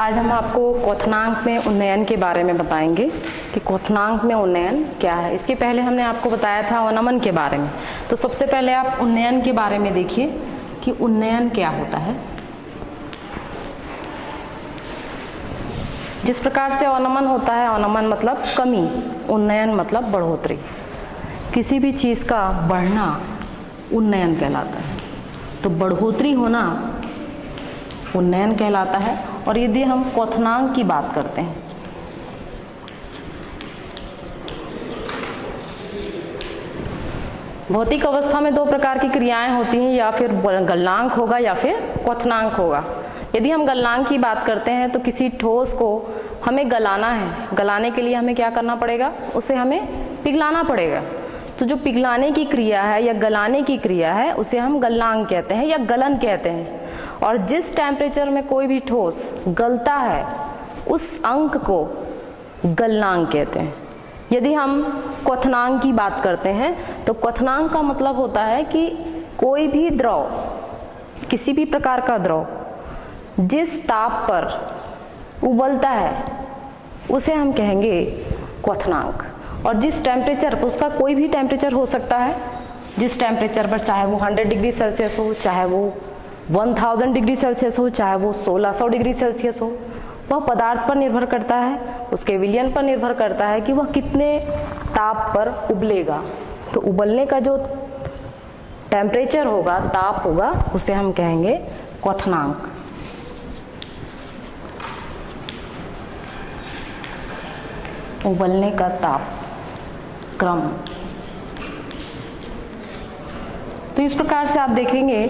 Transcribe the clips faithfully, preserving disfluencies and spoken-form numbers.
आज हम आपको क्वथनांक में उन्नयन के बारे में बताएंगे कि क्वथनांक में उन्नयन क्या है। इसके पहले हमने आपको बताया था अवनमन के बारे में। तो सबसे पहले आप उन्नयन के बारे में देखिए कि उन्नयन क्या होता है। जिस प्रकार से अवनमन होता है, अवनमन मतलब कमी, उन्नयन मतलब बढ़ोतरी। किसी भी चीज़ का बढ़ना उन्नयन कहलाता है, तो बढ़ोतरी होना उन्नयन कहलाता है। और यदि हम क्वथनांक की बात करते हैं, भौतिक अवस्था में दो प्रकार की क्रियाएं होती हैं, या फिर गलनांक होगा या फिर क्वथनांक होगा। यदि हम गलनांक की बात करते हैं तो किसी ठोस को हमें गलाना है, गलाने के लिए हमें क्या करना पड़ेगा, उसे हमें पिघलाना पड़ेगा। तो जो पिघलाने की क्रिया है या गलाने की क्रिया है उसे हम गलनांक कहते हैं या गलन कहते हैं। और जिस टेम्परेचर में कोई भी ठोस गलता है उस अंक को गलनांक कहते हैं। यदि हम क्वथनांक की बात करते हैं तो क्वथनांक का मतलब होता है कि कोई भी द्रव, किसी भी प्रकार का द्रव जिस ताप पर उबलता है उसे हम कहेंगे क्वथनांक। और जिस टेम्परेचर पर, उसका कोई भी टेम्परेचर हो सकता है, जिस टेम्परेचर पर, चाहे वो हंड्रेड डिग्री सेल्सियस हो, चाहे वो वन थाउज़ेंड डिग्री सेल्सियस हो, चाहे वो सोलह सौ डिग्री सेल्सियस हो, वह पदार्थ पर निर्भर करता है, उसके विलयन पर निर्भर करता है कि वह कितने ताप पर उबलेगा। तो उबलने का जो टेम्परेचर होगा, ताप होगा, उसे हम कहेंगे क्वथनांक। उबलने का ताप क्रम। तो इस प्रकार से आप देखेंगे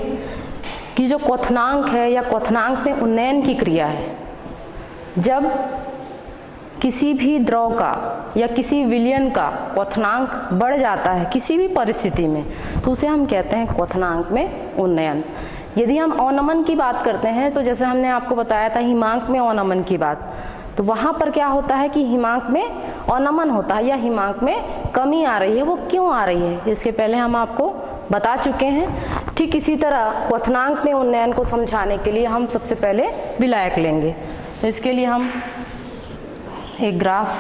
कि जो क्वथनांक है या क्वथनांक में उन्नयन की क्रिया है, जब किसी भी द्रव का या किसी विलयन का क्वथनांक बढ़ जाता है किसी भी परिस्थिति में, तो उसे हम कहते हैं क्वथनांक में उन्नयन। यदि हम अवनमन की बात करते हैं तो जैसे हमने आपको बताया था हिमांक में अवनमन की बात, तो वहाँ पर क्या होता है कि हिमांक में अवनमन होता है या हिमांक में कमी आ रही है। वो क्यों आ रही है इसके पहले हम आपको बता चुके हैं। ठीक इसी तरह क्वथनांक में उन्नयन को समझाने के लिए हम सबसे पहले विलायक लेंगे। तो इसके लिए हम एक ग्राफ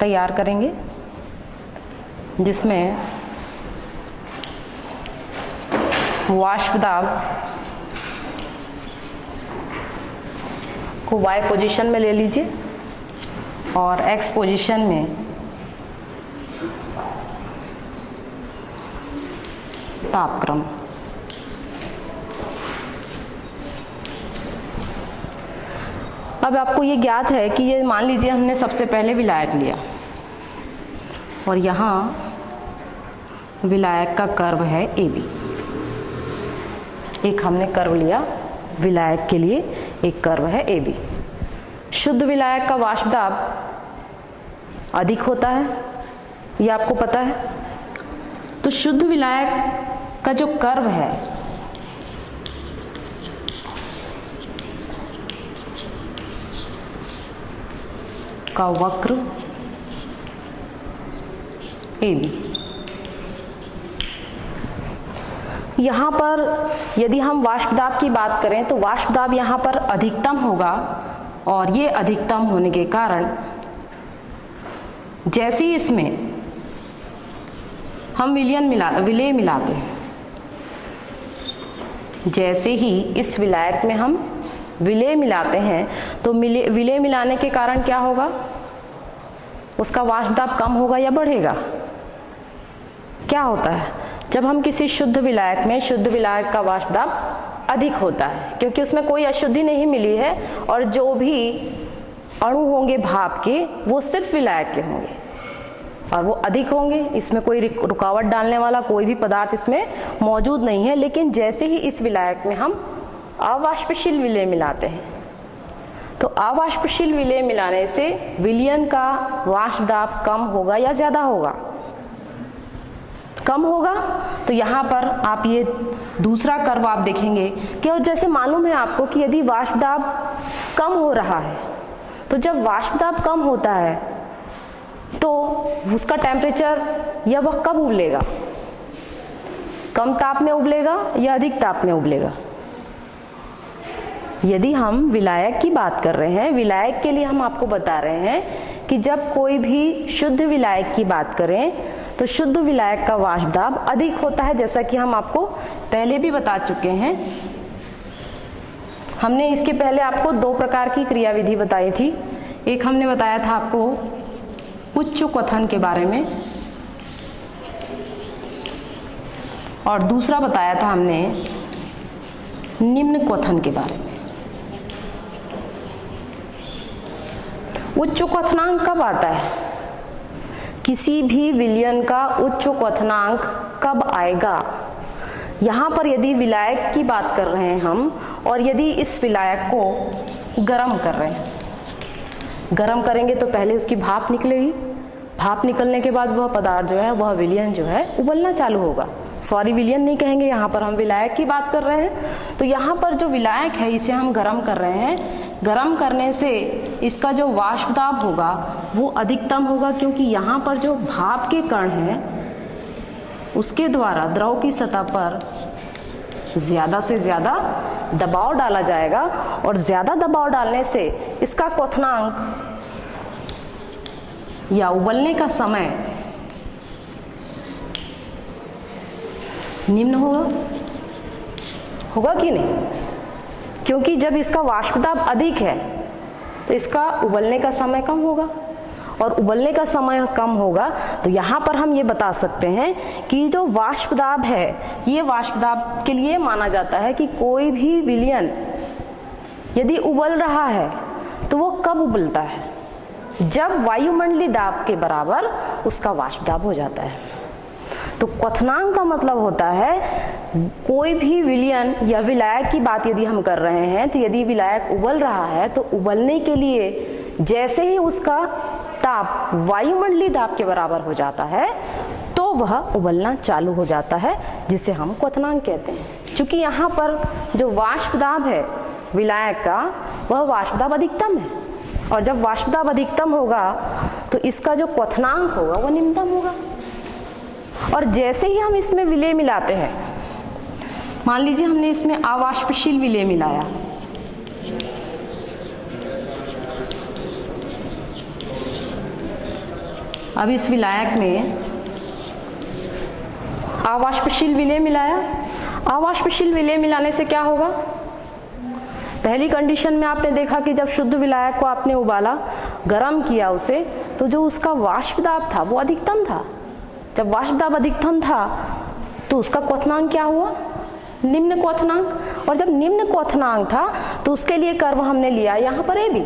तैयार करेंगे जिसमें वाष्प दाब को y पोजीशन में ले लीजिए और x पोजीशन में तापक्रम। अब आपको ये ज्ञात है कि ये, मान लीजिए हमने सबसे पहले विलायक लिया और यहाँ विलायक का कर्व है ए बी। एक हमने कर्व लिया विलायक के लिए, एक कर्व है ए बी। शुद्ध विलायक का वाष्प दाब अधिक होता है, ये आपको पता है। तो शुद्ध विलायक का जो कर्व है का वक्र ए बी, यहाँ पर यदि हम वाष्प दाब की बात करें तो वाष्प दाब यहाँ पर अधिकतम होगा और ये अधिकतम होने के कारण जैसे ही इसमें हम विलयन मिला विलय मिलाते हैं, जैसे ही इस विलायक में हम विलय मिलाते हैं तो विलय मिलाने के कारण क्या होगा, उसका वाष्प दाब कम होगा या बढ़ेगा। क्या होता है जब हम किसी शुद्ध विलायक में, शुद्ध विलायक का वाष्प दाब अधिक होता है क्योंकि उसमें कोई अशुद्धि नहीं मिली है और जो भी अणु होंगे भाप के वो सिर्फ विलायक के होंगे और वो अधिक होंगे, इसमें कोई रुकावट डालने वाला कोई भी पदार्थ इसमें मौजूद नहीं है। लेकिन जैसे ही इस विलायक में हम अवाष्पशील विलय मिलाते हैं तो अवाष्पशील विलय मिलाने से विलयन का वाष्प दाब कम होगा या ज़्यादा होगा, कम होगा। तो यहाँ पर आप ये दूसरा कर्व आप देखेंगे कि, और जैसे मालूम है आपको कि यदि वाष्प दाब कम हो रहा है तो जब वाष्प दाब कम होता है तो उसका टेम्परेचर या वह कब उबलेगा, कम ताप में उबलेगा या अधिक ताप में उबलेगा। यदि हम विलायक की बात कर रहे हैं, विलायक के लिए हम आपको बता रहे हैं कि जब कोई भी शुद्ध विलायक की बात करें तो शुद्ध विलायक का वाष्प दाब अधिक होता है, जैसा कि हम आपको पहले भी बता चुके हैं। हमने इसके पहले आपको दो प्रकार की क्रियाविधि बताई थी। एक हमने बताया था आपको उच्च क्वथन के बारे में और दूसरा बताया था हमने निम्न क्वथन के बारे में। उच्च क्वथनांक कब आता है? किसी भी विलयन का उच्च क्वथनांक कब आएगा? यहाँ पर यदि विलायक की बात कर रहे हैं हम, और यदि इस विलायक को गर्म कर रहे हैं, गर्म करेंगे तो पहले उसकी भाप निकलेगी, भाप निकलने के बाद वह पदार्थ जो है, वह विलयन जो है उबलना चालू होगा। सॉरी, विलयन नहीं कहेंगे, यहाँ पर हम विलायक की बात कर रहे हैं। तो यहाँ पर जो विलायक है इसे हम गर्म कर रहे हैं। गर्म करने से इसका जो वाष्प दाब होगा वो अधिकतम होगा, क्योंकि यहाँ पर जो भाप के कण हैं उसके द्वारा द्रव की सतह पर ज़्यादा से ज़्यादा दबाव डाला जाएगा, और ज़्यादा दबाव डालने से इसका क्वथनांक या उबलने का समय निम्न होगा, होगा कि नहीं? क्योंकि जब इसका वाष्प दाब अधिक है तो इसका उबलने का समय कम होगा, और उबलने का समय कम होगा तो यहाँ पर हम ये बता सकते हैं कि जो वाष्प दाब है, ये वाष्प दाब के लिए माना जाता है कि कोई भी विलयन यदि उबल रहा है तो वो कब उबलता है? जब वायुमंडलीय दाब के बराबर उसका वाष्प दाब हो जाता है। तो क्वथनांक का मतलब होता है, कोई भी विलयन या विलायक की बात यदि हम कर रहे हैं तो यदि विलायक उबल रहा है तो उबलने के लिए जैसे ही उसका ताप वायुमंडलीय दाब के बराबर हो जाता है तो वह उबलना चालू हो जाता है, जिसे हम क्वथनांक कहते हैं। क्योंकि यहाँ पर जो वाष्प दाब है विलायक का, वह वाष्प दाब अधिकतम है, और जब वाष्प दाब अधिकतम होगा तो इसका जो क्वथनांक होगा वह निम्नतम होगा। और जैसे ही हम इसमें विलेय मिलाते हैं, मान लीजिए हमने इसमें अवाष्पशील विलेय मिलाया, अब इस विलायक में अवाष्पशील विलेय मिलाया, अवाष्पशील विलेय मिलाने से क्या होगा? पहली कंडीशन में आपने देखा कि जब शुद्ध विलायक को आपने उबाला, गर्म किया उसे, तो जो उसका वाष्प दाब था वो अधिकतम था। जब वाष्प दाब अधिकतम था तो उसका क्वथनांक क्या हुआ? निम्न क्वथनांक। और जब निम्न क्वथनांक था तो उसके लिए कर्व हमने लिया यहाँ पर ए बी,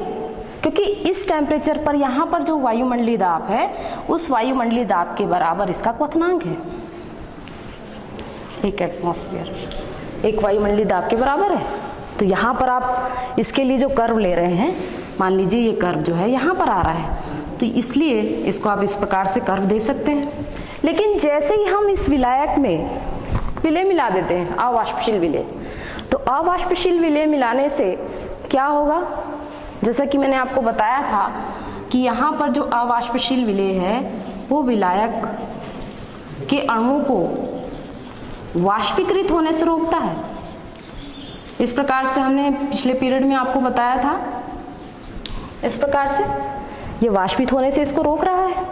क्योंकि इस टेम्परेचर पर यहाँ पर जो वायुमंडलीय दाब है उस वायुमंडलीय दाब के बराबर इसका क्वथनांक है। एक एटमॉस्फेयर एक वायुमंडलीय दाब के बराबर है। तो यहाँ पर आप इसके लिए जो कर्व ले रहे हैं, मान लीजिए ये कर्व जो है यहाँ पर आ रहा है, तो इसलिए इसको आप इस प्रकार से कर्व दे सकते हैं। लेकिन जैसे ही हम इस विलायक में विलेय मिला देते हैं, अवाष्पशील विलेय, तो अवाष्पशील विलेय मिलाने से क्या होगा? जैसा कि मैंने आपको बताया था कि यहाँ पर जो अवाष्पशील विलेय है वो विलायक के अणुओं को वाष्पीकृत होने से रोकता है। इस प्रकार से हमने पिछले पीरियड में आपको बताया था, इस प्रकार से ये वाष्पित होने से इसको रोक रहा है,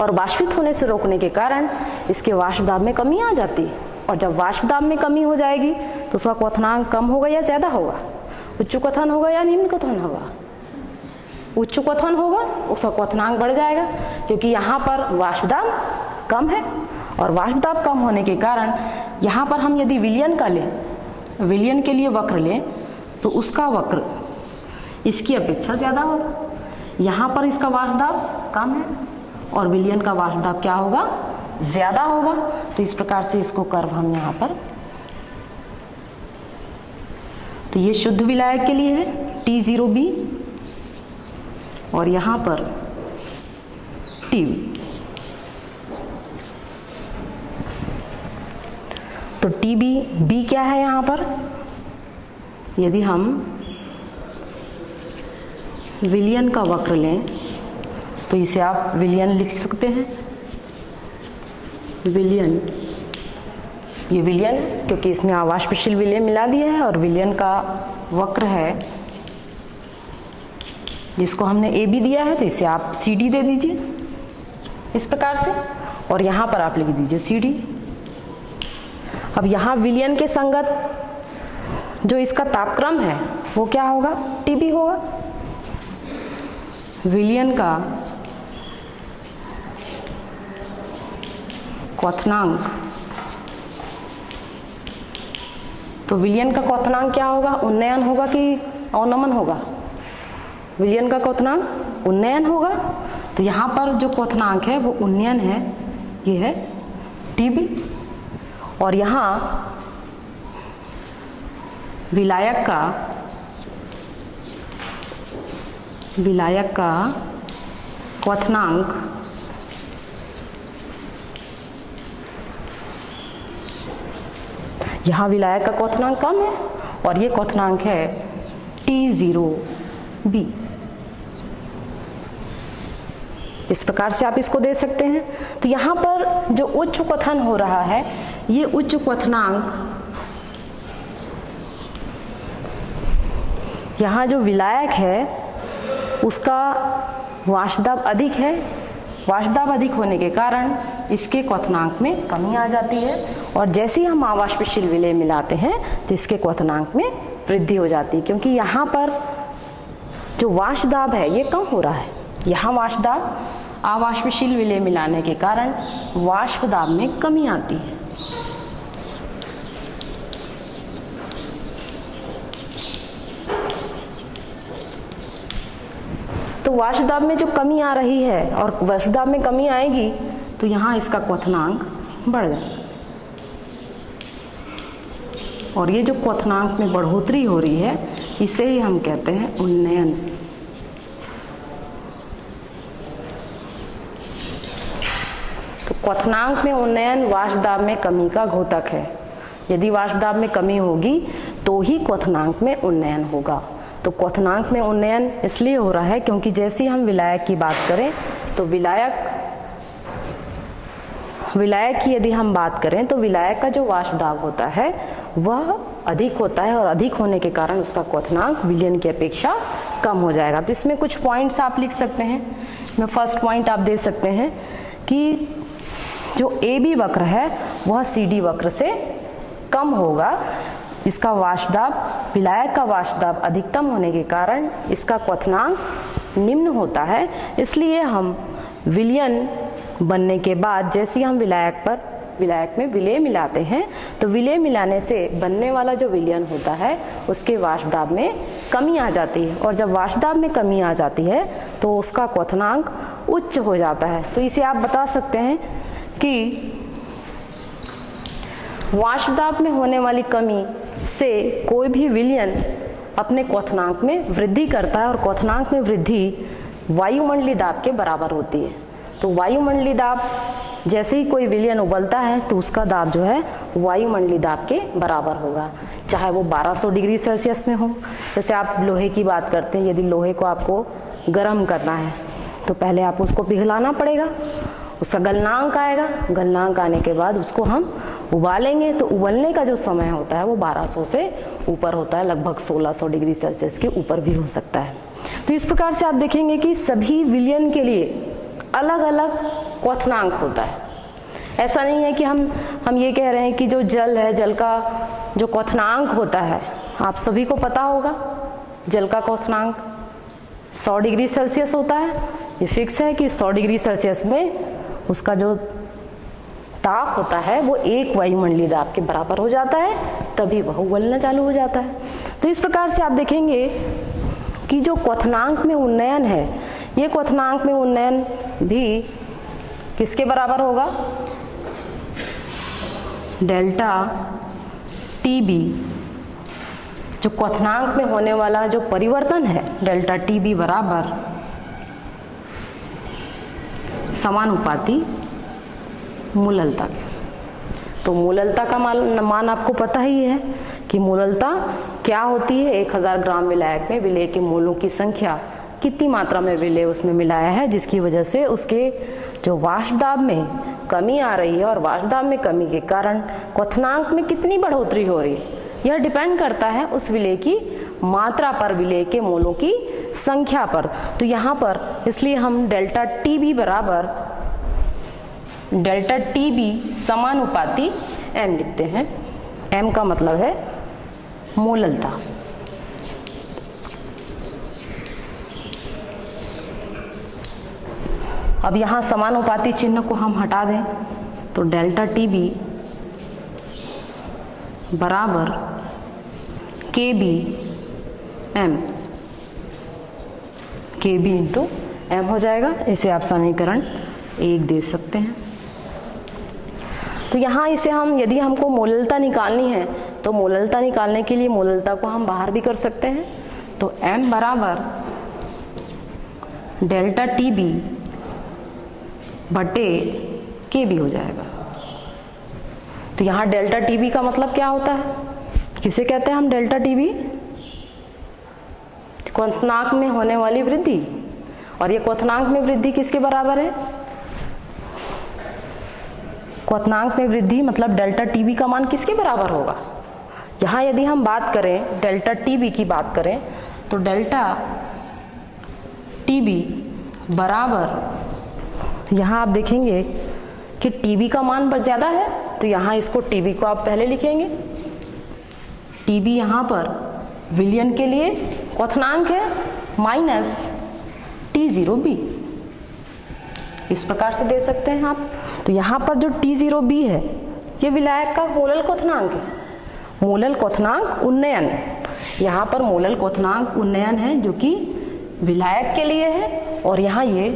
और वाष्पित होने से रोकने के कारण इसके वाष्प दाब में कमी आ जाती है, और जब वाष्प दाब में कमी हो जाएगी तो उसका क्वथनांक कम होगा या ज़्यादा होगा? उच्च क्वथन होगा या निम्न क्वथन होगा? उच्च क्वथन होगा, उसका क्वथनांक बढ़ जाएगा, क्योंकि यहाँ पर वाष्प दाब कम है, और वाष्प दाब कम होने के कारण यहाँ पर हम यदि विलयन का लें, विलयन के लिए वक्र लें, तो उसका वक्र इसकी अपेक्षा ज़्यादा होगा। यहाँ पर इसका वाष्प दाब कम है और विलयन का वाष्प दाब क्या होगा? ज़्यादा होगा। तो इस प्रकार से इसको कर्व हम यहाँ पर, तो ये शुद्ध विलायक के लिए है टी जीरो बी, और यहाँ पर टी वी। तो टी बी बी क्या है यहाँ पर? यदि हम विलयन का वक्र लें तो इसे आप विलयन लिख सकते हैं, विलयन, ये विलयन, क्योंकि इसमें अवाष्पशील विलयन मिला दिया है और विलयन का वक्र है जिसको हमने ए बी दिया है, तो इसे आप सी डी दे दीजिए इस प्रकार से, और यहाँ पर आप लिख दीजिए सी डी। अब यहाँ विलयन के संगत जो इसका तापक्रम है वो क्या होगा, टी बी होगा। विलयन का क्वथनांक, तो विलयन का क्वथनांक क्या होगा, उन्नयन होगा कि अवनमन होगा? विलयन का क्वथनांक उन्नयन होगा, तो यहाँ पर जो क्वथनांक है वो उन्नयन है, ये है टीबी। और यहाँ विलायक का विलायक का क्वथनांक यहाँ विलायक का क्वथनांक कम है और ये क्वथनांक है टी जीरो बी। इस प्रकार से आप इसको दे सकते हैं। तो यहाँ पर जो उच्च क्वथन हो रहा है ये उच्च क्वथनांक, यहाँ जो विलायक है उसका वाष्पदाब अधिक है, वाष्पदाब अधिक होने के कारण इसके क्वथनांक में कमी आ जाती है, और जैसे ही हम आवाष्पशील विलय मिलाते हैं तो इसके क्वथनांक में वृद्धि हो जाती है, क्योंकि यहाँ पर जो वाष्पदाब है ये कम हो रहा है। यहाँ वाष्पदाब आवाष्पशील विलय मिलाने के कारण वाष्पदाब में कमी आती है। तो वाष्पदाब में जो कमी आ रही है और वाष्पदाब में कमी आएगी तो यहाँ इसका क्वथनांक बढ़ जाएगा, और ये जो क्वथनांक में बढ़ोतरी हो रही है इसे ही हम कहते हैं उन्नयन। तो क्वथनांक में उन्नयन वाष्पदाब में कमी का घोतक है। यदि वाष्पदाब में कमी होगी तो ही क्वथनांक में उन्नयन होगा। तो क्वथनांक में उन्नयन इसलिए हो रहा है क्योंकि जैसे हम विलायक की बात करें तो विलायक विलायक की यदि हम बात करें तो विलायक का जो वाष्पदाब होता है वह अधिक होता है, और अधिक होने के कारण उसका क्वथनांक विलयन की अपेक्षा कम हो जाएगा। तो इसमें कुछ पॉइंट्स आप लिख सकते हैं। इसमें फर्स्ट पॉइंट आप दे सकते हैं कि जो ए बी वक्र है वह सी डी वक्र से कम होगा। इसका वाष्पदाब, विलायक का वाष्पदाब अधिकतम होने के कारण इसका क्वथनांक निम्न होता है, इसलिए हम विलयन बनने के बाद जैसे हम विलायक पर विलायक में विलय मिलाते हैं तो विलय मिलाने से बनने वाला जो विलयन होता है उसके वाष्पदाब में कमी आ जाती है, और जब वाष्पदाब में कमी आ जाती है तो उसका क्वथनांक उच्च हो जाता है। तो इसे आप बता सकते हैं कि वाष्पदाब में होने वाली कमी से कोई भी विलयन अपने क्वथनांक में वृद्धि करता है, और क्वथनांक में वृद्धि वायुमंडलीय दाब के बराबर होती है। तो वायुमंडलीय दाब, जैसे ही कोई विलयन उबलता है तो उसका दाब जो है वायुमंडलीय दाब के बराबर होगा, चाहे वो बारह सौ डिग्री सेल्सियस में हो। जैसे आप लोहे की बात करते हैं, यदि लोहे को आपको गर्म करना है तो पहले आपको उसको पिघलाना पड़ेगा, उसका गलनांक आएगा, गलनांक आने के बाद उसको हम उबालेंगे, तो उबलने का जो समय होता है वो बारह सौ से ऊपर होता है, लगभग सोलह सौ डिग्री सेल्सियस के ऊपर भी हो सकता है। तो इस प्रकार से आप देखेंगे कि सभी विलयन के लिए अलग अलग क्वथनांक होता है। ऐसा नहीं है कि हम हम ये कह रहे हैं कि जो जल है, जल का जो क्वथनांक होता है आप सभी को पता होगा, जल का क्वथनांक सौ डिग्री सेल्सियस होता है। ये फिक्स है कि सौ डिग्री सेल्सियस में उसका जो ताप होता है वो एक वायुमंडलीय दाब के बराबर हो जाता है, तभी वह उबलना चालू हो जाता है। तो इस प्रकार से आप देखेंगे कि जो क्वथनांक में उन्नयन है, ये क्वथनांक में उन्नयन भी किसके बराबर होगा, डेल्टा टी बी। जो क्वथनांक में होने वाला जो परिवर्तन है, डेल्टा टी बी बराबर समानुपाती मूललता के। तो मूललता का मान आपको पता ही है कि मूललता क्या होती है, एक हज़ार ग्राम विलायक में विलय के मोलों की संख्या, कितनी मात्रा में विलय उसमें मिलाया है, जिसकी वजह से उसके जो वाष्पदाब में कमी आ रही है और वाष्पदाब में कमी के कारण क्वथनांक में कितनी बढ़ोतरी हो रही है, यह डिपेंड करता है उस विलय की मात्रा पर विलेय के मोलों की संख्या पर। तो यहाँ पर इसलिए हम डेल्टा टी बी बराबर डेल्टा टी बी समानुपाती एम लिखते हैं। एम का मतलब है मोललता। अब यहाँ समानुपाती चिन्ह को हम हटा दें तो डेल्टा टी बी बराबर K B M, K B into M हो जाएगा। इसे आप समीकरण एक दे सकते हैं। तो यहाँ इसे हम, यदि हमको मोललता निकालनी है तो मोललता निकालने के लिए मोललता को हम बाहर भी कर सकते हैं। तो एम बराबर डेल्टा टी बी बटे के बी हो जाएगा। तो यहाँ डेल्टा टी बी का मतलब क्या होता है, किसे कहते हैं हम डेल्टा टी बी? क्वथनांक में होने वाली वृद्धि। और ये क्वथनांक में वृद्धि किसके बराबर है? क्वथनांक में वृद्धि मतलब डेल्टा टी बी का मान किसके बराबर होगा? यहाँ यदि हम बात करें डेल्टा टी बी की बात करें तो डेल्टा टी बी बराबर, यहाँ आप देखेंगे कि टी बी का मान पर ज़्यादा है तो यहाँ इसको टी बी को आप पहले लिखेंगे। टी बी यहाँ पर विलयन के लिए क्वथनांक है माइनस टी जीरो बी, इस प्रकार से दे सकते हैं आप। तो यहाँ पर जो टी जीरो बी है ये विलायक का मोलल क्वथनांक है। मोलल क्वथनांक उन्नयन है, यहाँ पर मोलल क्वथनांक उन्नयन है जो कि विलायक के लिए है और यहाँ ये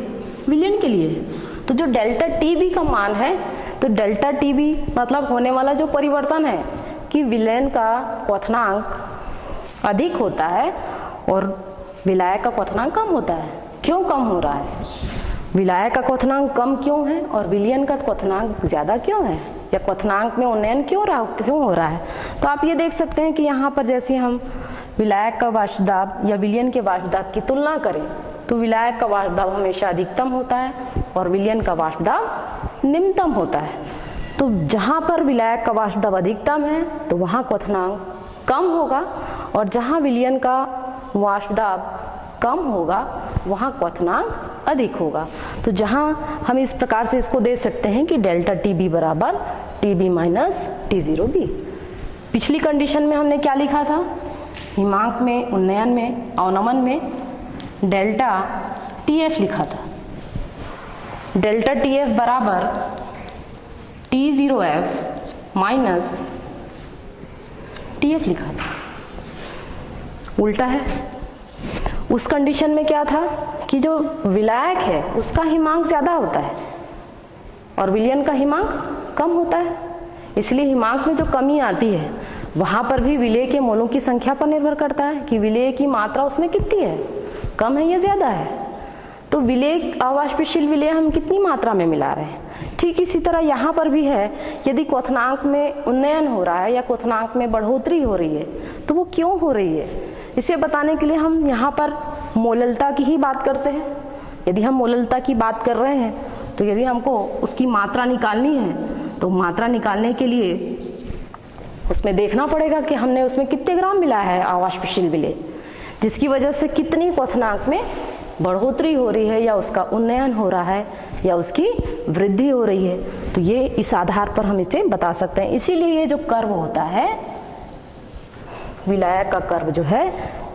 विलयन के लिए है। तो जो डेल्टा टी बी का मान है तो डेल्टा टी बी मतलब होने वाला जो परिवर्तन है कि विलयन का क्वथनांक अधिक होता है और विलायक का क्वथनांक कम होता है। क्यों कम हो रहा है? विलायक का क्वथनांक कम क्यों है और विलयन का क्वथनांक ज़्यादा क्यों है, या क्वथनांक में उन्नयन क्यों रहा क्यों हो रहा है? तो आप ये देख सकते हैं कि यहाँ पर जैसे हम विलायक का वाष्प दाब या विलयन के वाष्प दाब की तुलना करें तो विलायक का वाष्प दाब हमेशा अधिकतम होता है और विलयन का वाष्प दाब निम्नतम होता है। तो जहाँ पर विलायक का वाष्प दाब अधिकतम है तो वहाँ क्वथनांक कम होगा और जहाँ विलयन का वाष्प दाब कम होगा वहाँ क्वथनांक अधिक होगा। तो जहाँ हम इस प्रकार से इसको दे सकते हैं कि डेल्टा टी बी बराबर T B minus T zero B. पिछली कंडीशन में हमने क्या लिखा था? हिमांक में, उन्नयन में, अवनमन में डेल्टा टी एफ लिखा था। डेल्टा टी एफ बराबर T zero F minus T F लिखा था, उल्टा है। उस कंडीशन में क्या था कि जो विलायक है उसका हिमांक ज़्यादा होता है और विलयन का हिमांक कम होता है, इसलिए हिमांक में जो कमी आती है वहाँ पर भी विलेय के मोलों की संख्या पर निर्भर करता है कि विलेय की मात्रा उसमें कितनी है, कम है या ज़्यादा है। तो विलेय, अवाष्पशील विलेय हम कितनी मात्रा में मिला रहे हैं, ठीक इसी तरह यहाँ पर भी है। यदि क्वथनांक में उन्नयन हो रहा है या क्वथनांक में बढ़ोतरी हो रही है तो वो क्यों हो रही है, इसे बताने के लिए हम यहाँ पर मोललता की ही बात करते हैं। यदि हम मोललता की बात कर रहे हैं तो यदि हमको उसकी मात्रा निकालनी है तो मात्रा निकालने के लिए उसमें देखना पड़ेगा कि हमने उसमें कितने ग्राम मिला है अवाष्पशील विलेय, जिसकी वजह से कितनी क्वथनांक में बढ़ोतरी हो रही है या उसका उन्नयन हो रहा है या उसकी वृद्धि हो रही है। तो ये इस आधार पर हम इसे बता सकते हैं। इसीलिए ये जो कर्व होता है, विलायक का कर्व जो है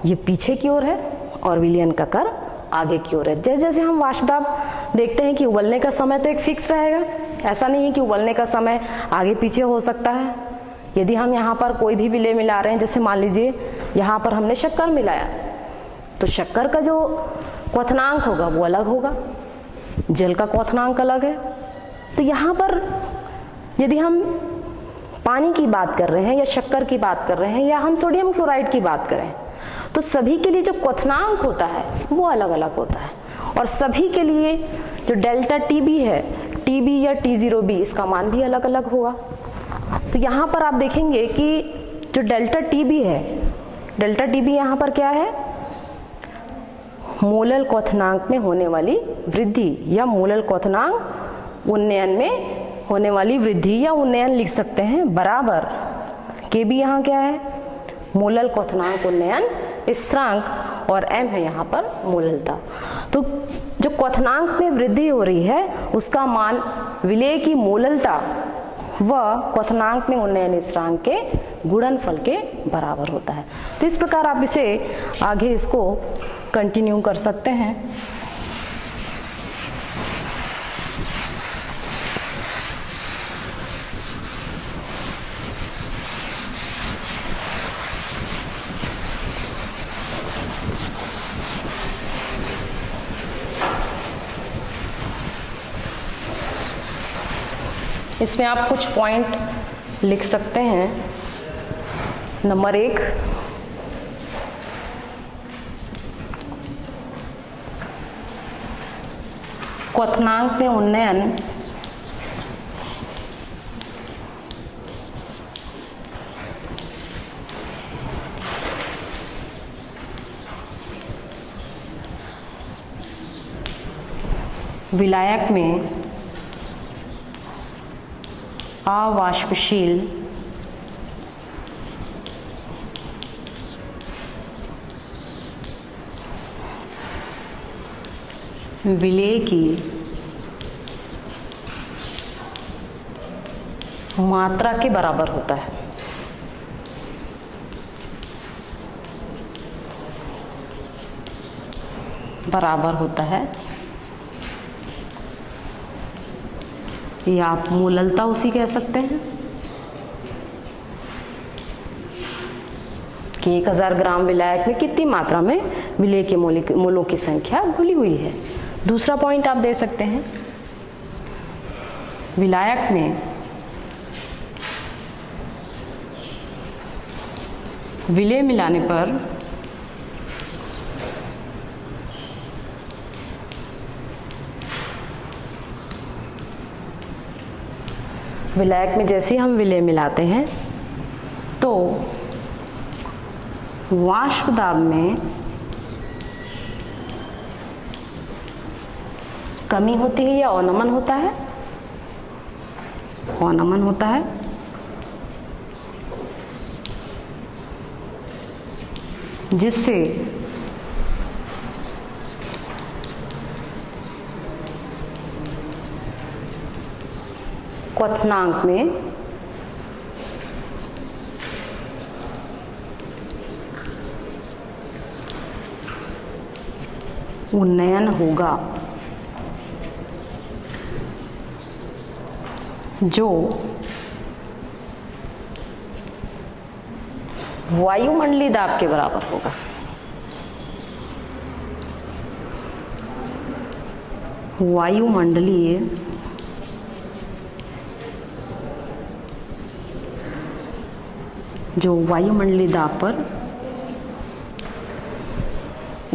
ये पीछे की ओर है और विलयन का कर्व आगे की ओर है। जैसे जैसे हम वाष्प दाब देखते हैं कि उबलने का समय तो एक फिक्स रहेगा, ऐसा नहीं है कि उबलने का समय आगे पीछे हो सकता है। यदि हम यहाँ पर कोई भी विलेय मिला रहे हैं, जैसे मान लीजिए यहाँ पर हमने शक्कर मिलाया तो शक्कर का जो क्वथनांक होगा वो अलग होगा, जल का क्वथनांक अलग है। तो यहाँ पर यदि हम पानी की बात कर रहे हैं या शक्कर की बात कर रहे हैं या हम सोडियम क्लोराइड की बात करें तो सभी के लिए जो क्वथनांक होता है वो अलग अलग होता है और सभी के लिए जो डेल्टा टी बी है, टी बी या टी जीरो बी, इसका मान भी अलग अलग होगा। तो यहाँ पर आप देखेंगे कि जो डेल्टा टी बी है, डेल्टा टी बी यहाँ पर क्या है? मोलल क्वथनांक में होने वाली वृद्धि या मोलल क्वथनांक उन्नयन में होने वाली वृद्धि या उन्नयन लिख सकते हैं बराबर के बी यहाँ क्या है? मोलल क्वथनांक उन्नयन स्रांक और एम है यहाँ पर मूललता। तो जो क्वथनांक में वृद्धि हो रही है उसका मान विलेय की मूललता व क्वथनांक में उन्नयन स्रांक के गुणनफल के बराबर होता है। तो इस प्रकार आप इसे आगे इसको कंटिन्यू कर सकते हैं। इसमें आप कुछ पॉइंट लिख सकते हैं। नंबर एक, क्वथनांक में उन्नयन विलायक में अवाष्पशील विलेय की मात्रा के बराबर होता है। बराबर होता है या आप मूललता उसी कह सकते हैं कि एक हजार ग्राम विलायक में कितनी मात्रा में विलेय के मोलों की संख्या घुली हुई है। दूसरा पॉइंट आप दे सकते हैं, विलायक में विलेय मिलाने पर विलायक में जैसे हम विलेय मिलाते हैं तो वाष्प दाब में कमी होती है या अवनमन होता है? अवनमन होता है। जिससे क्वथनांक में उन्नयन होगा जो वायुमंडलीय दाब के बराबर होगा। वायुमंडलीय जो वायुमंडलीय दाब पर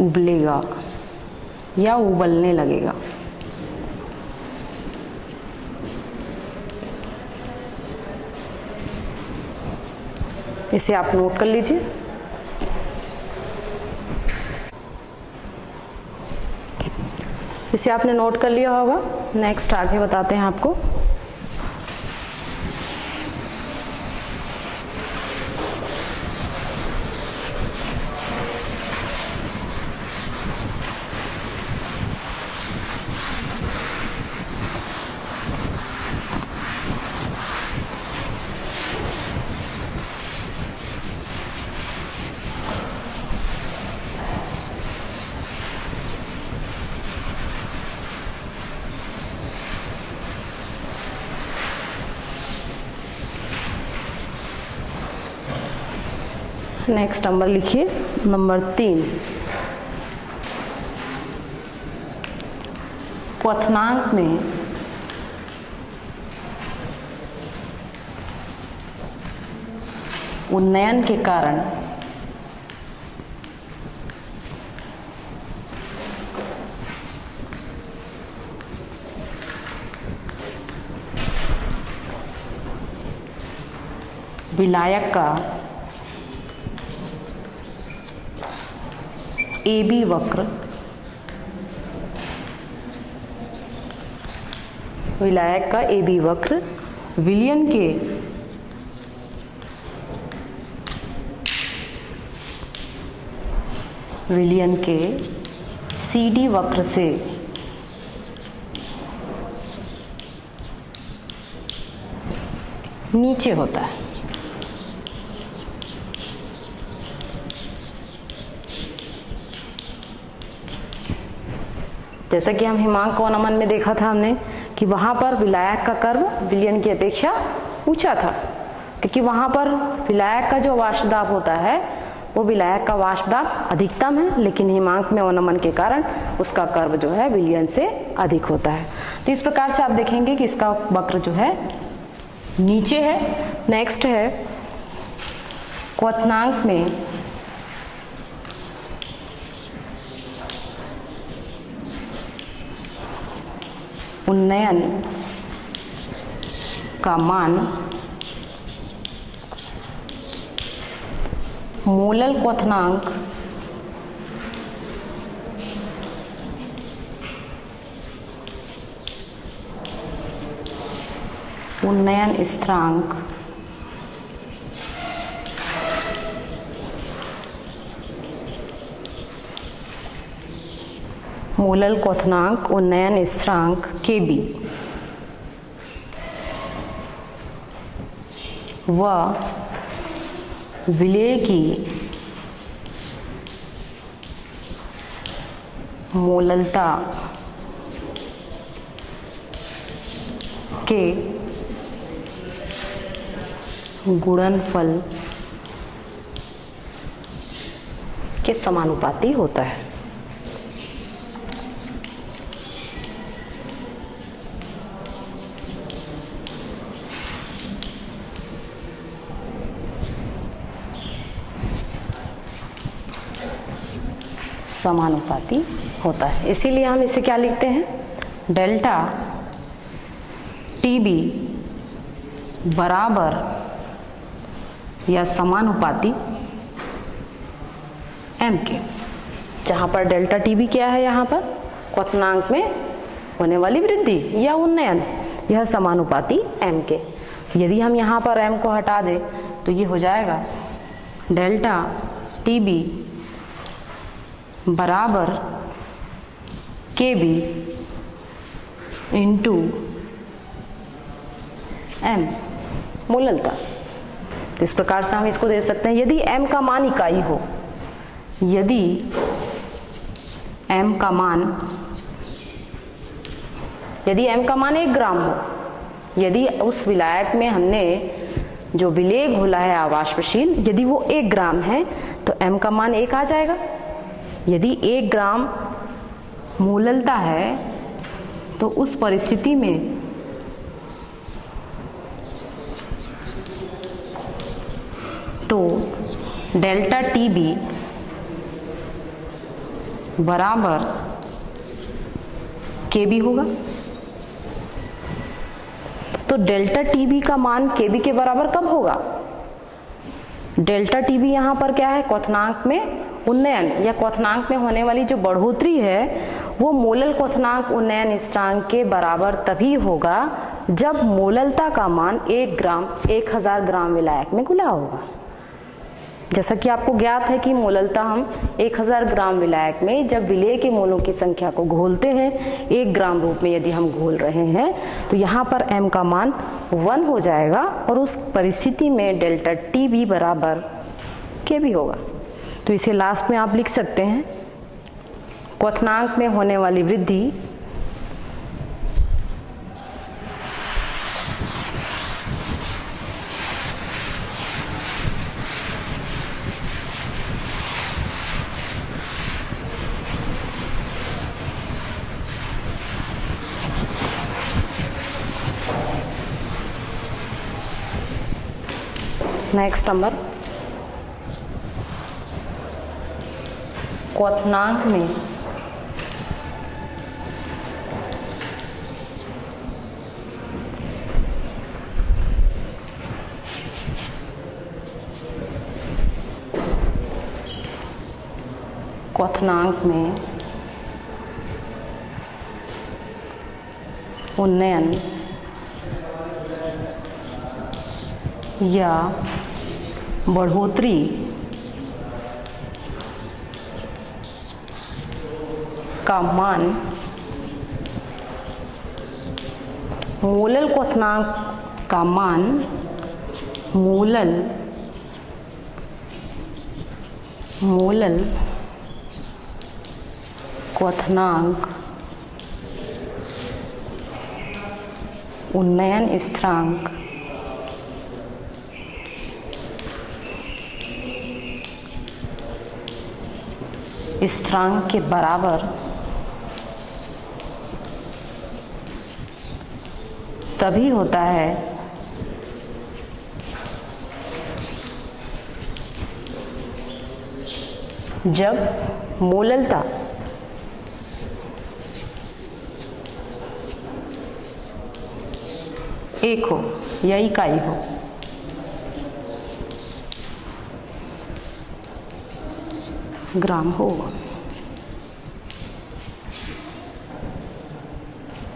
उबलेगा या उबलने लगेगा। इसे आप नोट कर लीजिए। इसे आपने नोट कर लिया होगा। नेक्स्ट आगे बताते हैं आपको। नेक्स्ट नंबर लिखिए, नंबर तीन, क्वथनांक में उन्नयन के कारण विलायक का ए बी वक्र, विलायक का ए बी वक्र विलयन के विलयन के सीडी वक्र से नीचे होता है। जैसा कि हम हिमांक और अमन में देखा था हमने कि वहां पर विलायक का कर्व विलयन की अपेक्षा ऊंचा था, क्योंकि वहां पर विलायक का जो वाष्पदाब होता है वो विलायक का वाष्पदाब अधिकतम है, लेकिन हिमांक में और अमन के कारण उसका कर्व जो है विलयन से अधिक होता है। तो इस प्रकार से आप देखेंगे कि इसका वक्र जो है नीचे है। नेक्स्ट है क्वथनांक में उन्नयन का मान मोलल क्वथनांक उन्नयन स्थिरांक मोलल क्वथनांक उन्नयन स्थिरांक के बी व विलेय की मोललता के गुणनफल के समानुपाती होता है। समानुपाती होता है, इसीलिए हम इसे क्या लिखते हैं, डेल्टा टीबी बराबर या समानुपाती एम के, जहाँ पर डेल्टा टी बी क्या है, यहाँ पर क्वथनांक में होने वाली वृद्धि या उन्नयन, यह समानुपाती एम के। यदि हम यहाँ पर एम को हटा दें तो ये हो जाएगा डेल्टा टी बी बराबर के बी इंटू एम मोललता। इस प्रकार से हम इसको दे सकते हैं, यदि m का मान इकाई हो, यदि m का मान यदि m का मान एक ग्राम हो, यदि उस विलायक में हमने जो विलेय घोला है अवाष्पशील, यदि वो एक ग्राम है तो m का मान एक आ जाएगा। यदि एक ग्राम मोललता है तो उस परिस्थिति में तो डेल्टा टी बी बराबर के बी होगा। तो डेल्टा टी बी का मान के बी के बराबर कब होगा? डेल्टा टी बी यहाँ पर क्या है, क्वथनांक में उन्नयन या क्वथनांक में होने वाली जो बढ़ोतरी है वो मोलल क्वथनांक उन्नयन स्थिरांक के बराबर तभी होगा जब मोललता का मान एक ग्राम एक हजार ग्राम विलायक में घुला होगा। जैसा कि आपको ज्ञात है कि मोललता हम एक हजार ग्राम विलायक में जब विलेय के मोलों की संख्या को घोलते हैं, एक ग्राम रूप में यदि हम घोल रहे हैं तो यहाँ पर m का मान वन हो जाएगा और उस परिस्थिति में डेल्टा टी भी बराबर के भी होगा। तो इसे लास्ट में आप लिख सकते हैं, क्वथनांक में होने वाली वृद्धि नेक्स्ट नंबर क्वथनांक में क्वथनांक में उन्नयन या बढ़ोतरी का मान मोलल क्वथनांक का मान मोलल मोलल क्वथनांक उन्नयन स्थिरांक स्थिरांक के बराबर तभी होता है जब मोललता एक हो या इकाई हो। ग्राम हो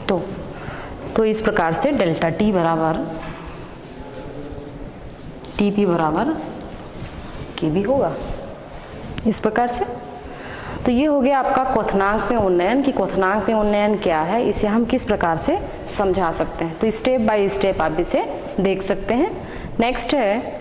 तो तो इस प्रकार से डेल्टा टी बराबर टी पी बराबर के भी होगा इस प्रकार से। तो ये हो गया आपका क्वथनांक में उन्नयन कि क्वथनांक में उन्नयन क्या है, इसे हम किस प्रकार से समझा सकते हैं। तो स्टेप बाय स्टेप आप इसे देख सकते हैं। नेक्स्ट है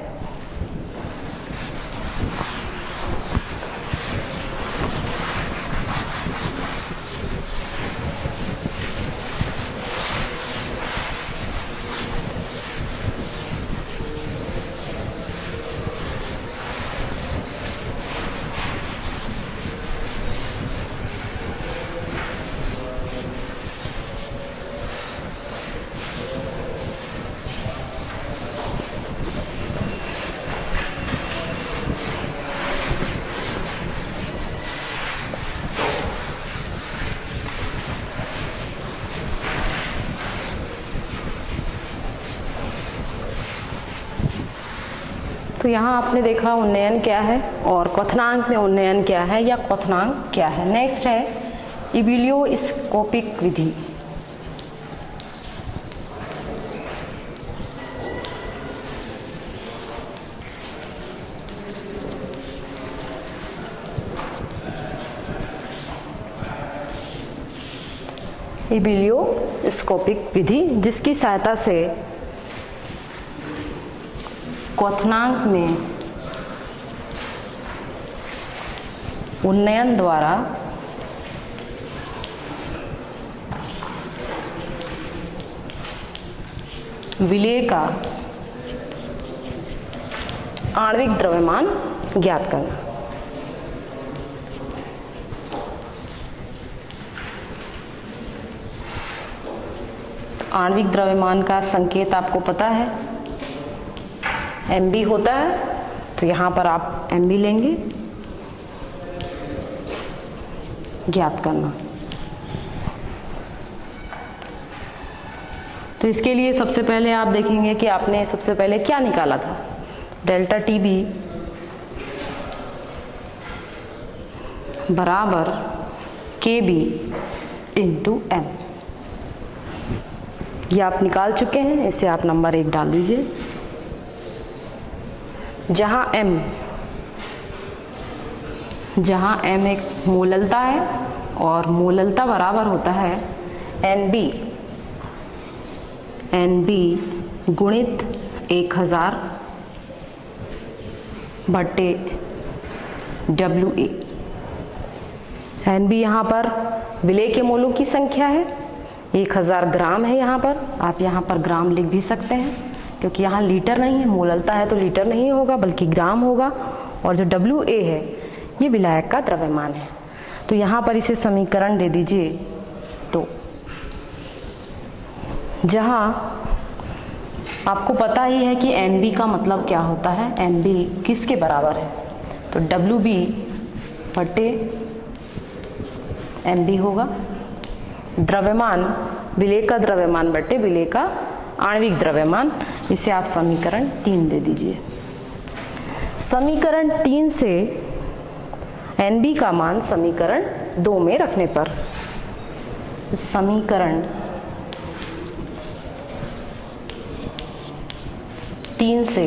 तो यहाँ आपने देखा उन्नयन क्या है और क्वथनांक में उन्नयन क्या है या क्वथनांक क्या है। नेक्स्ट है इबिलियोस्कोपिक विधि। इबिलियोस्कोपिक विधि जिसकी सहायता से क्वथनांक में उन्नयन द्वारा विलेय का आणविक द्रव्यमान ज्ञात करना। आणविक द्रव्यमान का संकेत आपको पता है एम बी होता है, तो यहाँ पर आप एम बी लेंगे ज्ञात करना। तो इसके लिए सबसे पहले आप देखेंगे कि आपने सबसे पहले क्या निकाला था। डेल्टा टी बी बराबर के बी इंटू एम, ये आप निकाल चुके हैं। इससे आप नंबर एक डाल दीजिए। जहाँ m जहाँ m एक मोललता है और मोललता बराबर होता है nb nb गुणित एक हज़ार बटे wa। nb यहाँ पर विलेय के मोलों की संख्या है, एक हज़ार ग्राम है। यहाँ पर आप यहाँ पर ग्राम लिख भी सकते हैं क्योंकि यहाँ लीटर नहीं है। मोललता है तो लीटर नहीं होगा बल्कि ग्राम होगा। और जो डब्ल्यू ए है ये विलायक का द्रव्यमान है। तो यहाँ पर इसे समीकरण दे दीजिए। तो जहाँ आपको पता ही है कि एन बी का मतलब क्या होता है, एन बी किसके बराबर है, तो डब्ल्यू बी बटे एम बी होगा। द्रव्यमान विलेय का द्रव्यमान बटे विलेय का आणविक द्रव्यमान, इसे आप समीकरण तीन दे दीजिए। समीकरण तीन से एनबी का मान समीकरण दो में रखने पर समीकरण तीन से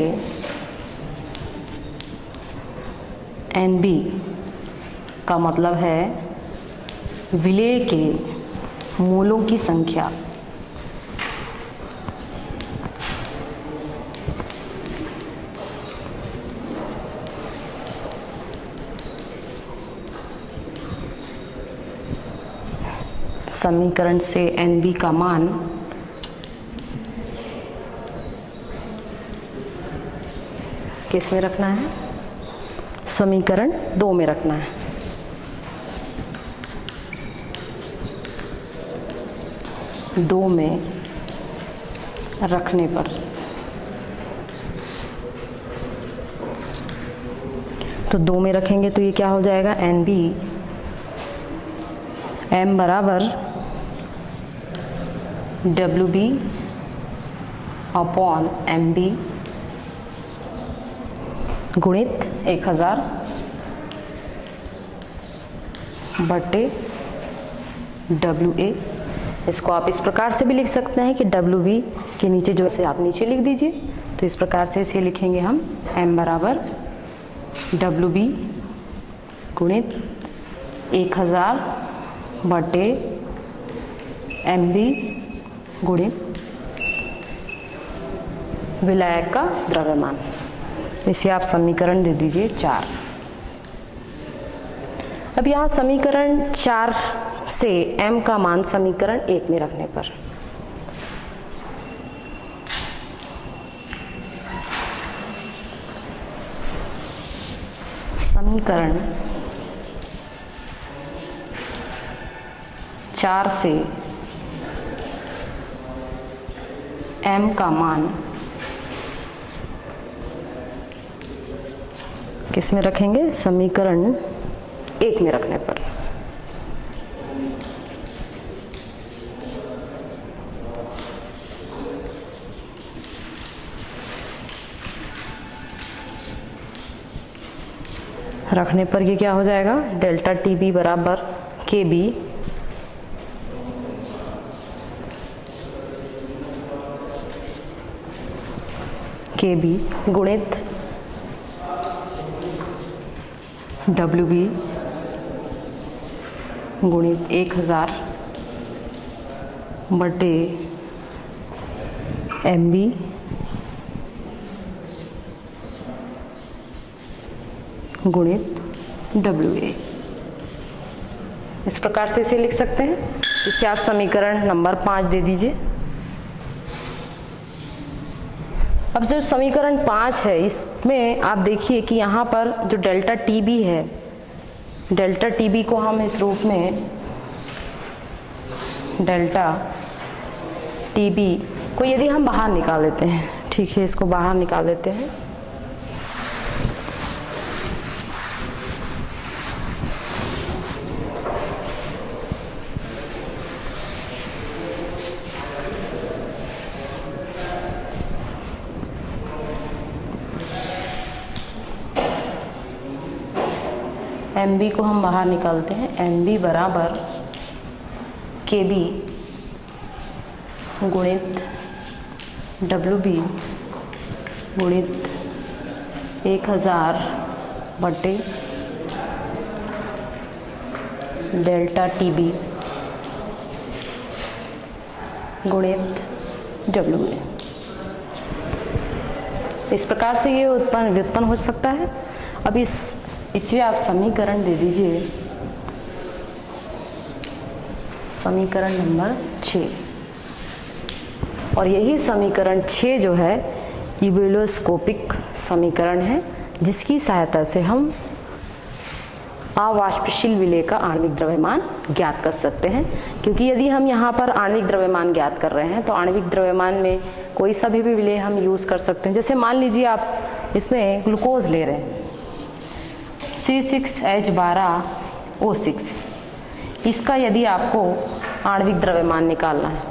एनबी का मतलब है विलेय के मोलों की संख्या समीकरण से एन बी का मान किस में रखना है, समीकरण दो में रखना है। दो में रखने पर तो दो में रखेंगे तो ये क्या हो जाएगा, एन बी एम बराबर W B upon M B गुणित एक हज़ार बटे डब्ल्यू ए। इसको आप इस प्रकार से भी लिख सकते हैं कि डब्ल्यू बी के नीचे जो से आप नीचे लिख दीजिए, तो इस प्रकार से इसे लिखेंगे हम m बराबर डब्ल्यू बी गुणित एक हज़ार बटे एम बी गुणित विलायक का द्रव्यमान। इसे आप समीकरण दे दीजिए चार। अब यहाँ समीकरण चार से m का मान समीकरण एक में रखने पर समीकरण चार से m का मान किस में रखेंगे, समीकरण एक में रखने पर। रखने पर ये क्या हो जाएगा, डेल्टा टी बी बराबर के बी के बी गुणित डब्ल्यू बी गुणित एक हज़ार बटे एम बी गुणित डब्ल्यू ए। इस प्रकार से इसे लिख सकते हैं। इसे आप समीकरण नंबर पाँच दे दीजिए। अब जो समीकरण पाँच है इसमें आप देखिए कि यहाँ पर जो डेल्टा टी बी है, डेल्टा टी बी को हम इस रूप में, डेल्टा टी बी को यदि हम बाहर निकाल लेते हैं, ठीक है, इसको बाहर निकाल लेते हैं एम बी को हम बाहर निकालते हैं, एम बी बराबर के बी गुणित डब्ल्यू बी गुणित एक हज़ार बटे डेल्टा टी बी गुणित डब्ल्यू ए। इस प्रकार से ये उत्पन्न व्युत्पन्न हो सकता है। अब इस इसे आप समीकरण दे दीजिए, समीकरण नंबर छः। और यही समीकरण छः जो है यूबिलोस्कोपिक समीकरण है, जिसकी सहायता से हम अवाष्पशील विलेय का आणविक द्रव्यमान ज्ञात कर सकते हैं। क्योंकि यदि हम यहाँ पर आणविक द्रव्यमान ज्ञात कर रहे हैं तो आणविक द्रव्यमान में कोई सभी भी विलेय हम यूज़ कर सकते हैं। जैसे मान लीजिए आप इसमें ग्लूकोज ले रहे हैं, C six H twelve O six, इसका यदि आपको आणविक द्रव्यमान निकालना है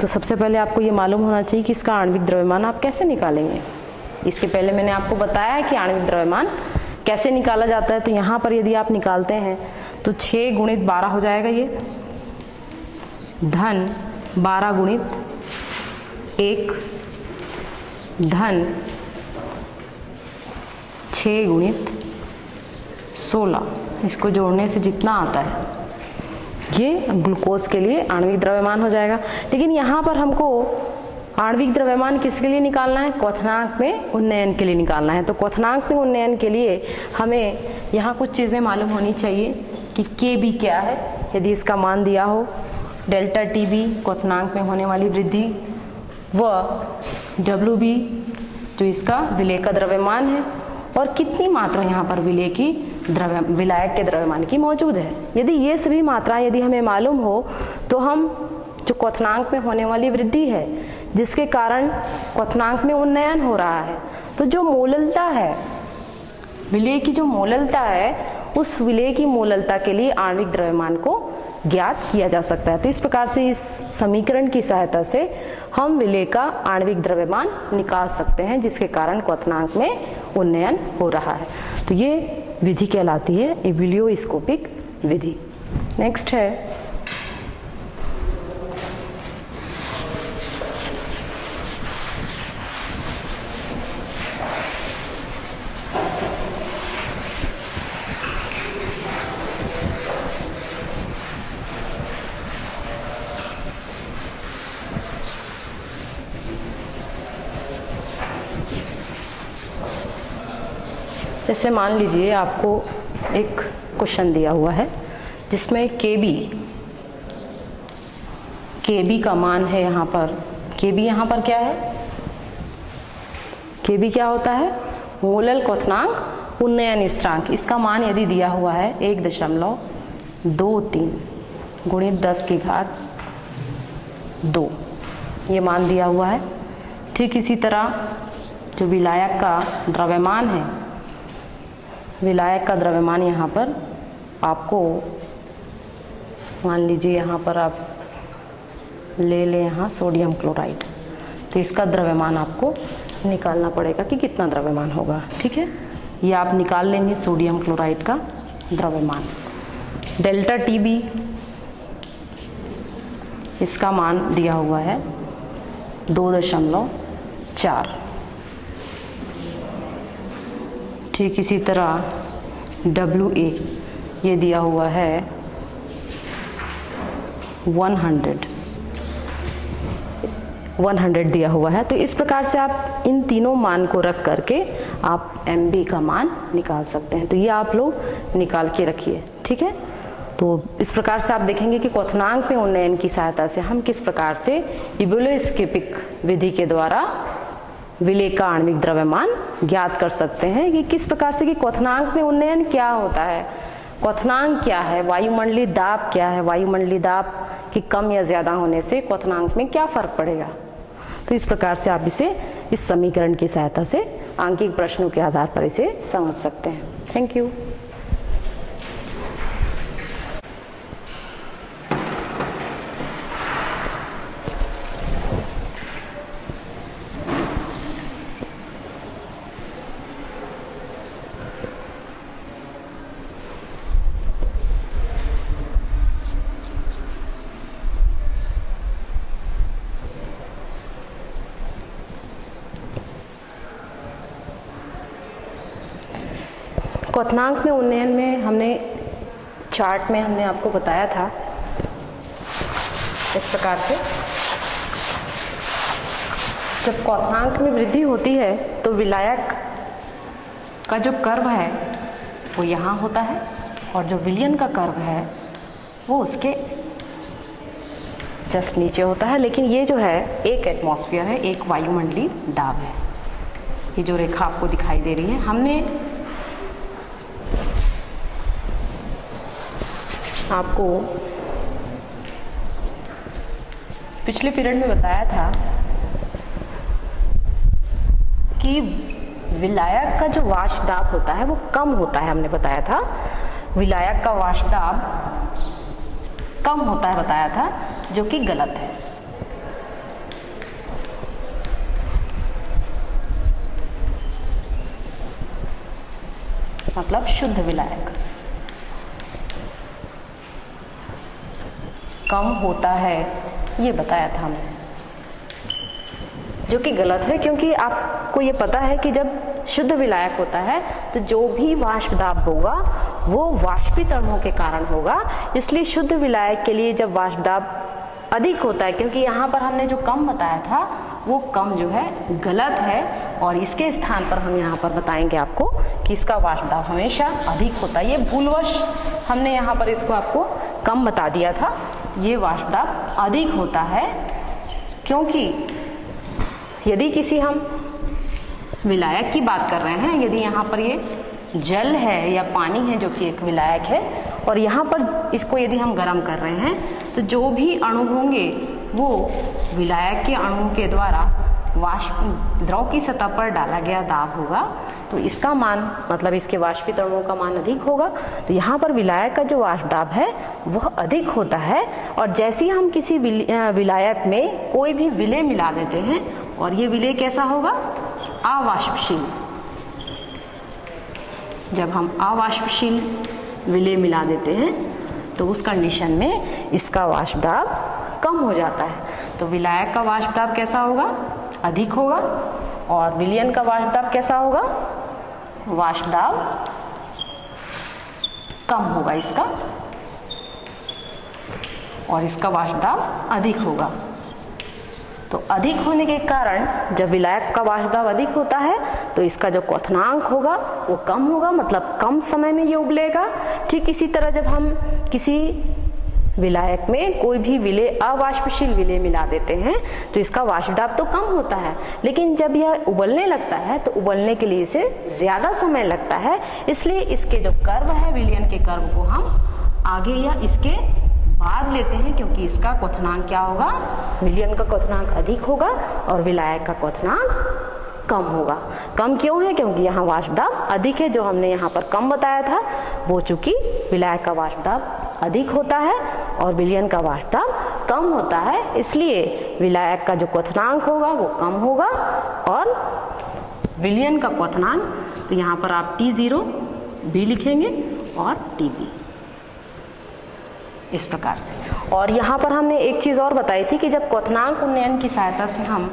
तो सबसे पहले आपको ये मालूम होना चाहिए कि इसका आणविक द्रव्यमान आप कैसे निकालेंगे। इसके पहले मैंने आपको बताया कि आणविक द्रव्यमान कैसे निकाला जाता है। तो यहाँ पर यदि आप निकालते हैं तो छः गुणित बारह हो जाएगा, ये धन बारह गुणित एक धन छः गुणित सोलह, इसको जोड़ने से जितना आता है ये ग्लूकोज के लिए आणविक द्रव्यमान हो जाएगा। लेकिन यहाँ पर हमको आणविक द्रव्यमान किसके लिए निकालना है? क्वथनांक में उन्नयन के लिए निकालना है। तो क्वथनांक में उन्नयन के लिए हमें यहाँ कुछ चीज़ें मालूम होनी चाहिए कि के बी क्या है, यदि इसका मान दिया हो, डेल्टा टी बी क्वथनांक में होने वाली वृद्धि, व डब्ल्यू बी जो इसका विलेय का द्रव्यमान है, और कितनी मात्रा यहाँ पर विलेय की द्रव्य विलायक के द्रव्यमान की मौजूद है। यदि ये सभी मात्रा यदि हमें मालूम हो तो हम जो क्वथनांक में होने वाली वृद्धि है जिसके कारण क्वथनांक में उन्नयन हो रहा है, तो जो मोललता है विलेय की, जो मोललता है उस विलेय की मोललता के लिए आणविक द्रव्यमान को ज्ञात किया जा सकता है। तो इस प्रकार से इस समीकरण की सहायता से हम विलेय का आणविक द्रव्यमान निकाल सकते हैं जिसके कारण क्वथनांक में उन्नयन हो रहा है। तो ये विधि कहलाती है इबिलियोस्कोपिक विधि। नेक्स्ट है जैसे मान लीजिए आपको एक क्वेश्चन दिया हुआ है जिसमें के बी के बी का मान है, यहाँ पर के बी यहाँ पर क्या है, के बी क्या होता है, मोलल क्वथनांक उन्नयन स्थिरांक। इसका मान यदि दिया हुआ है एक दशमलव दो तीन गुणित दस की घात दो, ये मान दिया हुआ है। ठीक इसी तरह जो विलायक का द्रव्यमान है, विलायक का द्रव्यमान यहाँ पर आपको मान लीजिए यहाँ पर आप ले लें यहाँ सोडियम क्लोराइड, तो इसका द्रव्यमान आपको निकालना पड़ेगा कि कितना द्रव्यमान होगा। ठीक है, ये आप निकाल लेंगे सोडियम क्लोराइड का द्रव्यमान। डेल्टा टी बी इसका मान दिया हुआ है दो दशमलव चार। ठीक इसी तरह डब्ल्यू ए ये दिया हुआ है सौ सौ दिया हुआ है। तो इस प्रकार से आप इन तीनों मान को रख करके आप एम बी का मान निकाल सकते हैं। तो ये आप लोग निकाल के रखिए। ठीक है, तो इस प्रकार से आप देखेंगे कि क्वथनांक में उन्नयन की सहायता से हम किस प्रकार से इबिलियोस्कोपिक विधि के द्वारा विलेय का आणविक द्रव्यमान ज्ञात कर सकते हैं कि किस प्रकार से कि क्वथनांक में उन्नयन क्या होता है, क्वथनांक क्या है, वायुमंडलीय दाब क्या है, वायुमंडलीय दाब की कम या ज्यादा होने से क्वथनांक में क्या फर्क पड़ेगा। तो इस प्रकार से आप इसे इस समीकरण की सहायता से आंकिक प्रश्नों के आधार पर इसे समझ सकते हैं। Thank you. क्वथनांक में उन्नयन में हमने चार्ट में हमने आपको बताया था इस प्रकार से, जब क्वथनांक में वृद्धि होती है तो विलायक का जो कर्व है वो यहाँ होता है और जो विलयन का कर्व है वो उसके जस्ट नीचे होता है। लेकिन ये जो है एक एटमॉस्फेयर है, एक वायुमंडलीय दाब है। ये जो रेखा आपको दिखाई दे रही है, हमने आपको पिछले पीरियड में बताया था कि विलायक का जो वाष्प दाब होता है वो कम होता है। हमने बताया था विलायक का वाष्प दाब कम होता है, बताया था, जो कि गलत है। मतलब शुद्ध विलायक कम होता है, ये बताया था हमने, जो कि गलत है। क्योंकि आपको ये पता है कि जब शुद्ध विलायक होता है तो जो भी वाष्प दाब होगा वो वाष्पित अणुओं के कारण होगा। इसलिए शुद्ध विलायक के लिए जब वाष्प दाब अधिक होता है, क्योंकि यहाँ पर हमने जो कम बताया था वो कम जो है गलत है, और इसके स्थान पर हम यहाँ पर बताएंगे आपको कि इसका वाष्प दाब हमेशा अधिक होता है। ये भूलवश हमने यहाँ पर इसको आपको कम बता दिया था। ये वाष्प दाब अधिक होता है क्योंकि यदि किसी हम विलायक की बात कर रहे हैं, यदि यहाँ पर ये जल है या पानी है जो कि एक विलायक है, और यहाँ पर इसको यदि हम गर्म कर रहे हैं तो जो भी अणु होंगे वो विलायक के अणु के द्वारा वाष्प द्रव की सतह पर डाला गया दाब होगा, तो इसका मान मतलब इसके वाष्पित अणुओं का मान अधिक होगा। तो यहाँ पर विलायक का जो वाष्प दाब है वह अधिक होता है, और जैसे ही हम किसी विलायक में कोई भी विलय मिला देते हैं, और ये विलय कैसा होगा, अवाष्पशील। जब हम अवाष्पशील विलय मिला देते हैं तो उस कंडीशन में इसका वाष्प दाब कम हो जाता है। तो विलायक का वाष्प दाब कैसा होगा, अधिक होगा, और विलयन का वाष्प दाब कैसा होगा, वाष्प दाब कम होगा इसका, और इसका वाष्प दाब अधिक होगा। तो अधिक होने के कारण जब विलायक का वाष्प दाब अधिक होता है तो इसका जो क्वथनांक होगा वो कम होगा, मतलब कम समय में ये उबलेगा। ठीक इसी तरह जब हम किसी विलायक में कोई भी विलय अवाष्पशील विलय मिला देते हैं तो इसका वाष्प दाब तो कम होता है, लेकिन जब यह उबलने लगता है तो उबलने के लिए इसे ज़्यादा समय लगता है। इसलिए इसके जो कर्व है, विलयन के कर्व को हम आगे या इसके बाद लेते हैं, क्योंकि इसका क्वथनांक क्या होगा, विलयन का क्वथनांक अधिक होगा और विलायक का क्वथनांक कम होगा। कम क्यों है, क्योंकि यहाँ वाष्प दाब अधिक है। जो हमने यहाँ पर कम बताया था वो चूँकि विलायक का वाष्प दाब अधिक होता है और विलयन का वाष्प दाब कम होता है, इसलिए विलायक का जो क्वथनांक होगा वो कम होगा और विलयन का क्वथनांक, तो यहाँ पर आप टी जीरो बी लिखेंगे और टी बी इस प्रकार से। और यहाँ पर हमने एक चीज़ और बताई थी कि जब क्वथनांक उन्नयन की सहायता से हम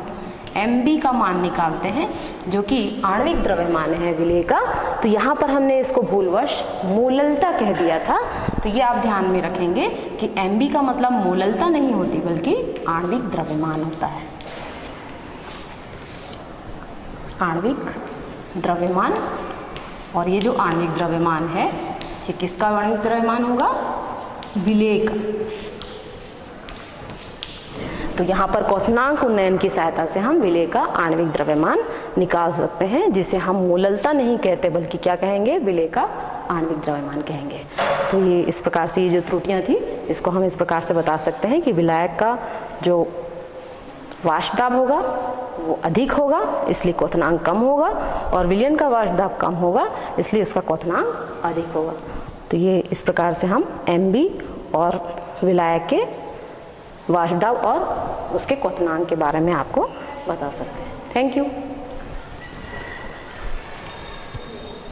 एम बी का मान निकालते हैं जो कि आणविक द्रव्यमान है विलय का, तो यहाँ पर हमने इसको भूलवश मोललता कह दिया था। तो ये आप ध्यान में रखेंगे कि एम बी का मतलब मोललता नहीं होती बल्कि आणविक द्रव्यमान होता है, आणविक द्रव्यमान। और ये जो आणविक द्रव्यमान है ये किसका आणविक द्रव्यमान होगा, विलय का। तो यहाँ पर क्वथनांक उन्नयन की सहायता से हम विलय का आणविक द्रव्यमान निकाल सकते हैं, जिसे हम मोललता नहीं कहते बल्कि क्या कहेंगे, विलय का आणविक द्रव्यमान कहेंगे। तो ये इस प्रकार से ये जो त्रुटियाँ थी इसको हम इस प्रकार से बता सकते हैं कि विलायक का जो वाष्प दाब होगा वो अधिक होगा इसलिए क्वथनांक कम होगा, और विलयन का वाष्प दाब कम होगा इसलिए उसका क्वथनांक अधिक होगा। तो ये इस प्रकार से हम एम बी और विलायक के वाष्प दाब और उसके क्वथनांक के बारे में आपको बता सकते हैं। Thank you.